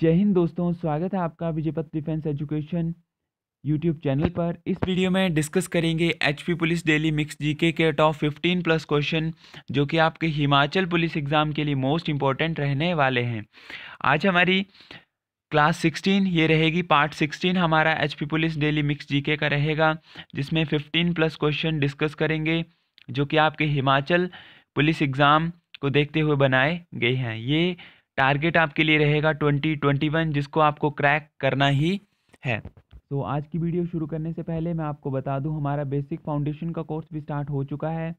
जय हिंद दोस्तों, स्वागत है आपका विजेपत डिफेंस एजुकेशन यूट्यूब चैनल पर। इस वीडियो में डिस्कस करेंगे HP police daily mix GK के टॉप 15+ क्वेश्चन जो कि आपके हिमाचल पुलिस एग्ज़ाम के लिए मोस्ट इम्पॉर्टेंट रहने वाले हैं। आज हमारी क्लास 16 ये रहेगी, पार्ट 16 हमारा HP police daily mix GK का रहेगा, जिसमें 15+ क्वेश्चन डिस्कस करेंगे जो कि आपके हिमाचल पुलिस एग्ज़ाम को देखते हुए बनाए गए हैं। ये टारगेट आपके लिए रहेगा 2021, जिसको आपको क्रैक करना ही है। तो आज की वीडियो शुरू करने से पहले मैं आपको बता दूं, हमारा बेसिक फाउंडेशन का कोर्स भी स्टार्ट हो चुका है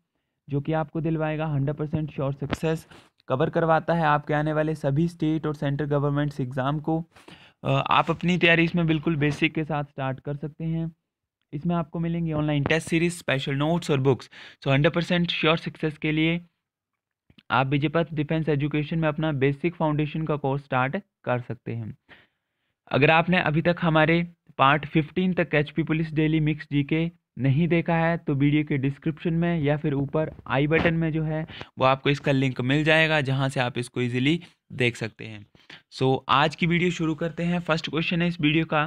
जो कि आपको दिलवाएगा 100% श्योर सक्सेस, कवर करवाता है आपके आने वाले सभी स्टेट और सेंट्रल गवर्नमेंट्स एग्ज़ाम को। आप अपनी तैयारी इसमें बिल्कुल बेसिक के साथ स्टार्ट कर सकते हैं। इसमें आपको मिलेंगे online test series, special notes और बुक्स। सो 100% श्योर सक्सेस के लिए आप विजेपत डिफेंस एजुकेशन में अपना बेसिक फाउंडेशन का कोर्स स्टार्ट कर सकते हैं। अगर आपने अभी तक हमारे पार्ट 15 तक HP police daily mix GK नहीं देखा है तो वीडियो के डिस्क्रिप्शन में या फिर ऊपर आई बटन में जो है वो आपको इसका लिंक मिल जाएगा, जहां से आप इसको इजीली देख सकते हैं। सो आज की वीडियो शुरू करते हैं। फर्स्ट क्वेश्चन है इस वीडियो का,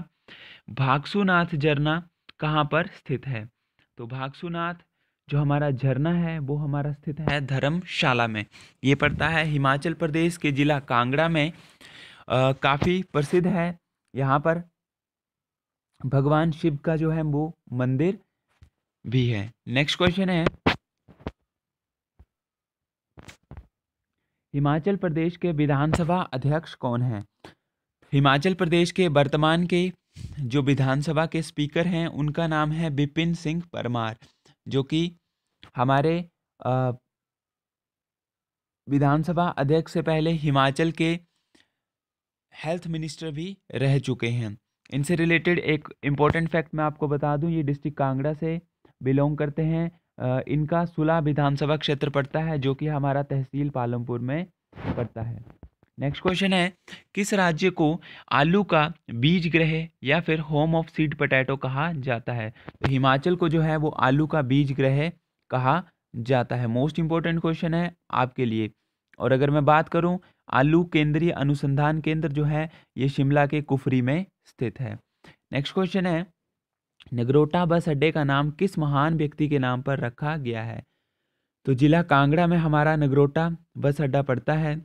भागसूनाथ झरना कहाँ पर स्थित है? तो भागसूनाथ जो हमारा झरना है वो हमारा स्थित है धर्मशाला में। ये पड़ता है हिमाचल प्रदेश के जिला कांगड़ा में। काफ़ी प्रसिद्ध है, यहाँ पर भगवान शिव का जो है वो मंदिर भी है। नेक्स्ट क्वेश्चन है, हिमाचल प्रदेश के विधानसभा अध्यक्ष कौन हैं? हिमाचल प्रदेश के वर्तमान के जो विधानसभा के स्पीकर हैं उनका नाम है विपिन सिंह परमार, जो कि हमारे विधानसभा अध्यक्ष से पहले हिमाचल के हेल्थ मिनिस्टर भी रह चुके हैं। इनसे रिलेटेड एक इम्पॉर्टेंट फैक्ट मैं आपको बता दूं, ये डिस्ट्रिक्ट कांगड़ा से बिलोंग करते हैं। इनका 16 विधानसभा क्षेत्र पड़ता है जो कि हमारा तहसील पालमपुर में पड़ता है। नेक्स्ट क्वेश्चन है, किस राज्य को आलू का बीज गृह या फिर होम ऑफ सीड पोटैटो कहा जाता है? तो हिमाचल को जो है वो आलू का बीज गृह कहा जाता है। मोस्ट इम्पॉर्टेंट क्वेश्चन है आपके लिए। और अगर मैं बात करूं, आलू केंद्रीय अनुसंधान केंद्र जो है ये शिमला के कुफरी में स्थित है। नेक्स्ट क्वेश्चन है, नगरोटा बस अड्डे का नाम किस महान व्यक्ति के नाम पर रखा गया है? तो जिला कांगड़ा में हमारा नगरोटा बस अड्डा पड़ता है,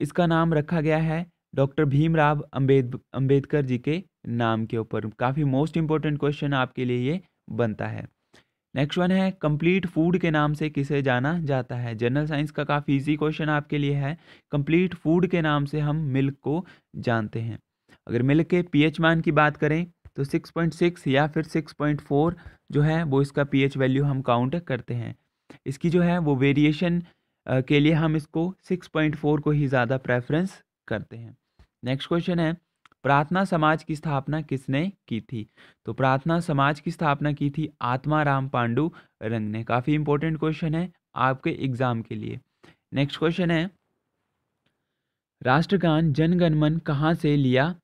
इसका नाम रखा गया है डॉक्टर भीमराव अम्बेडकर जी के नाम के ऊपर। काफ़ी मोस्ट इम्पोर्टेंट क्वेश्चन आपके लिए ये बनता है। नेक्स्ट वन है, कंप्लीट फूड के नाम से किसे जाना जाता है? जनरल साइंस का काफ़ी इजी क्वेश्चन आपके लिए है। कंप्लीट फूड के नाम से हम मिल्क को जानते हैं। अगर मिल्क के पीएच मान की बात करें तो 6.6 या फिर 6.4 जो है वो इसका पीएच वैल्यू हम काउंट करते हैं। इसकी जो है वो वेरिएशन के लिए हम इसको 6.4 को ही ज़्यादा प्रेफरेंस करते हैं। नेक्स्ट क्वेश्चन है, प्रार्थना समाज की स्थापना किसने की थी? तो प्रार्थना समाज की स्थापना की थी आत्माराम पांडुरंग ने। काफ़ी इंपॉर्टेंट क्वेश्चन है आपके एग्ज़ाम के लिए। नेक्स्ट क्वेश्चन है, राष्ट्रगान जन गण मन कहाँ से लिया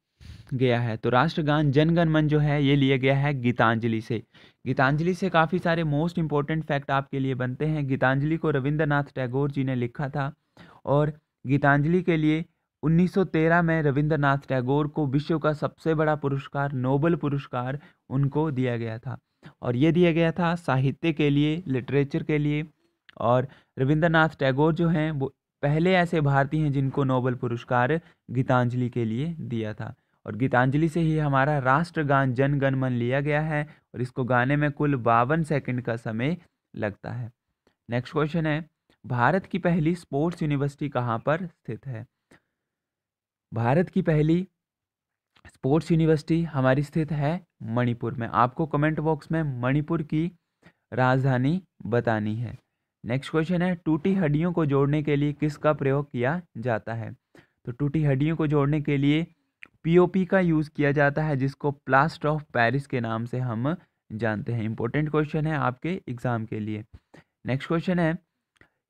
गया है? तो राष्ट्रगान जन गण मन जो है ये लिया गया है गीतांजलि से। गीतांजलि से काफ़ी सारे मोस्ट इम्पॉर्टेंट फैक्ट आपके लिए बनते हैं। गीतांजलि को रविंद्रनाथ टैगोर जी ने लिखा था और गीतांजलि के लिए 1913 में रविंद्रनाथ टैगोर को विश्व का सबसे बड़ा पुरस्कार नोबेल पुरस्कार उनको दिया गया था। और ये दिया गया था साहित्य के लिए, लिटरेचर के लिए। और रविंद्रनाथ टैगोर जो हैं वो पहले ऐसे भारतीय हैं जिनको नोबेल पुरस्कार गीतांजलि के लिए दिया था। और गीतांजलि से ही हमारा राष्ट्रगान जन गण मन लिया गया है और इसको गाने में कुल 52 सेकंड का समय लगता है। नेक्स्ट क्वेश्चन है, भारत की पहली स्पोर्ट्स यूनिवर्सिटी कहाँ पर स्थित है? भारत की पहली स्पोर्ट्स यूनिवर्सिटी हमारी स्थित है मणिपुर में। आपको कमेंट बॉक्स में मणिपुर की राजधानी बतानी है। नेक्स्ट क्वेश्चन है, टूटी हड्डियों को जोड़ने के लिए किसका प्रयोग किया जाता है? तो टूटी हड्डियों को जोड़ने के लिए पीओपी का यूज़ किया जाता है, जिसको प्लास्टर ऑफ पेरिस के नाम से हम जानते हैं। इंपॉर्टेंट क्वेश्चन है आपके एग्ज़ाम के लिए। नेक्स्ट क्वेश्चन है,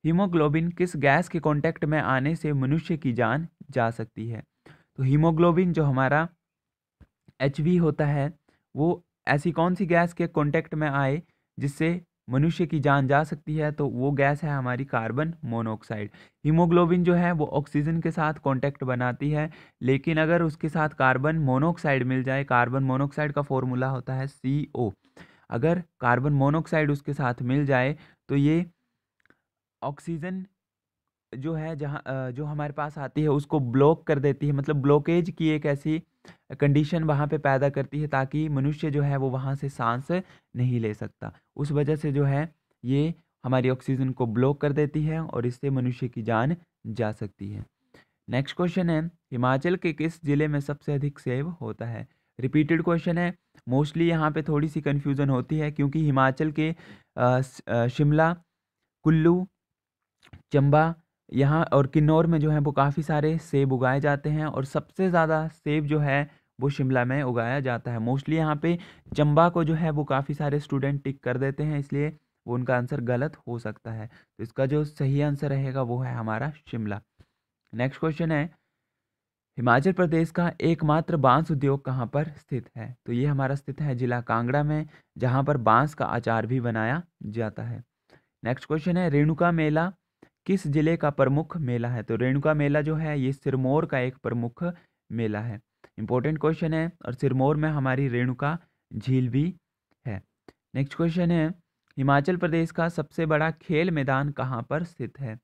हीमोग्लोबिन किस गैस के कांटेक्ट में आने से मनुष्य की जान जा सकती है? तो हीमोग्लोबिन जो हमारा HB होता है वो ऐसी कौन सी गैस के कांटेक्ट में आए जिससे मनुष्य की जान जा सकती है, तो वो गैस है हमारी कार्बन मोनोऑक्साइड। हीमोग्लोबिन जो है वो ऑक्सीजन के साथ कांटेक्ट बनाती है, लेकिन अगर उसके साथ कार्बन मोनोऑक्साइड मिल जाए, कार्बन मोनोऑक्साइड का फॉर्मूला होता है CO, अगर कार्बन मोनोऑक्साइड उसके साथ मिल जाए तो ये ऑक्सीजन जो है जहाँ जो हमारे पास आती है उसको ब्लॉक कर देती है, मतलब ब्लॉकेज की एक ऐसी कंडीशन वहाँ पे पैदा करती है ताकि मनुष्य जो है वो वहाँ से सांस नहीं ले सकता। उस वजह से जो है ये हमारी ऑक्सीजन को ब्लॉक कर देती है और इससे मनुष्य की जान जा सकती है। नेक्स्ट क्वेश्चन है, हिमाचल के किस ज़िले में सबसे अधिक सेब होता है? रिपीटेड क्वेश्चन है, मोस्टली यहाँ पे थोड़ी सी कन्फ्यूज़न होती है क्योंकि हिमाचल के शिमला, कुल्लू, चंबा यहाँ और किन्नौर में जो है वो काफ़ी सारे सेब उगाए जाते हैं और सबसे ज़्यादा सेब जो है वो शिमला में उगाया जाता है। मोस्टली यहाँ पे चंबा को जो है वो काफ़ी सारे स्टूडेंट टिक कर देते हैं, इसलिए वो उनका आंसर गलत हो सकता है। तो इसका जो सही आंसर रहेगा वो है हमारा शिमला। नेक्स्ट क्वेश्चन है, हिमाचल प्रदेश का एकमात्र बांस उद्योग कहाँ पर स्थित है? तो ये हमारा स्थित है जिला कांगड़ा में, जहाँ पर बांस का अचार भी बनाया जाता है। नेक्स्ट क्वेश्चन है, रेणुका मेला किस जिले का प्रमुख मेला है? तो रेणुका मेला जो है ये सिरमौर का एक प्रमुख मेला है। इंपॉर्टेंट क्वेश्चन है और सिरमौर में हमारी रेणुका झील भी है। नेक्स्ट क्वेश्चन है, हिमाचल प्रदेश का सबसे बड़ा खेल मैदान कहाँ पर स्थित है?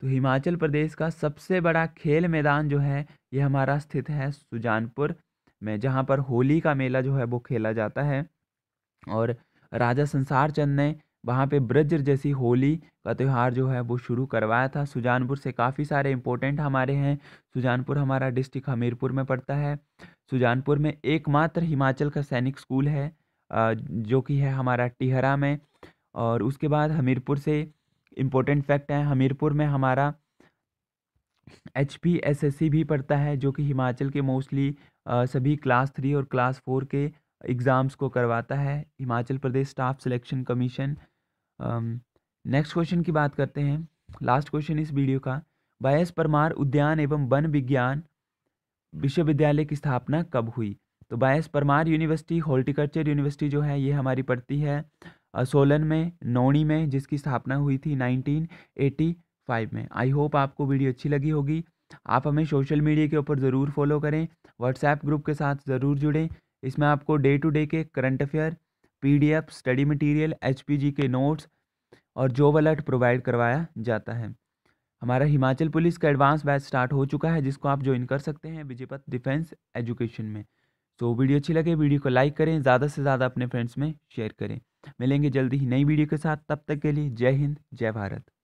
तो हिमाचल प्रदेश का सबसे बड़ा खेल मैदान जो है ये हमारा स्थित है सुजानपुर में, जहाँ पर होली का मेला जो है वो खेला जाता है और राजा संसार चंद ने वहाँ पे ब्रजर जैसी होली का त्यौहार जो है वो शुरू करवाया था। सुजानपुर से काफ़ी सारे इंपॉर्टेंट हमारे हैं। सुजानपुर हमारा डिस्ट्रिक्ट हमीरपुर में पड़ता है। सुजानपुर में एकमात्र हिमाचल का सैनिक स्कूल है जो कि है हमारा टिहरा में। और उसके बाद हमीरपुर से इम्पोर्टेंट फैक्ट है, हमीरपुर में हमारा HPSSC भी पड़ता है जो कि हिमाचल के मोस्टली सभी क्लास 3 और क्लास 4 के एग्ज़ाम्स को करवाता है, Himachal Pradesh staff selection commission. Next question की बात करते हैं, लास्ट क्वेश्चन इस वीडियो का, बायस परमार उद्यान एवं वन विज्ञान विश्वविद्यालय की स्थापना कब हुई? तो बायस परमार यूनिवर्सिटी, हॉर्टिकल्चर यूनिवर्सिटी जो है ये हमारी पड़ती है सोलन में, नौणी में, जिसकी स्थापना हुई थी 1985 में। आई होप आपको वीडियो अच्छी लगी होगी। आप हमें सोशल मीडिया के ऊपर ज़रूर फॉलो करें, व्हाट्सएप ग्रुप के साथ ज़रूर जुड़ें। इसमें आपको डे टू डे के current affair, PDF, study material, HPG के नोट्स और जॉब अलर्ट प्रोवाइड करवाया जाता है। हमारा हिमाचल पुलिस का एडवांस बैच स्टार्ट हो चुका है जिसको आप ज्वाइन कर सकते हैं विजेपत डिफेंस एजुकेशन में। तो वीडियो अच्छी लगे, वीडियो को लाइक करें, ज़्यादा से ज़्यादा अपने फ्रेंड्स में शेयर करें। मिलेंगे जल्दी ही नई वीडियो के साथ, तब तक के लिए जय हिंद, जय भारत।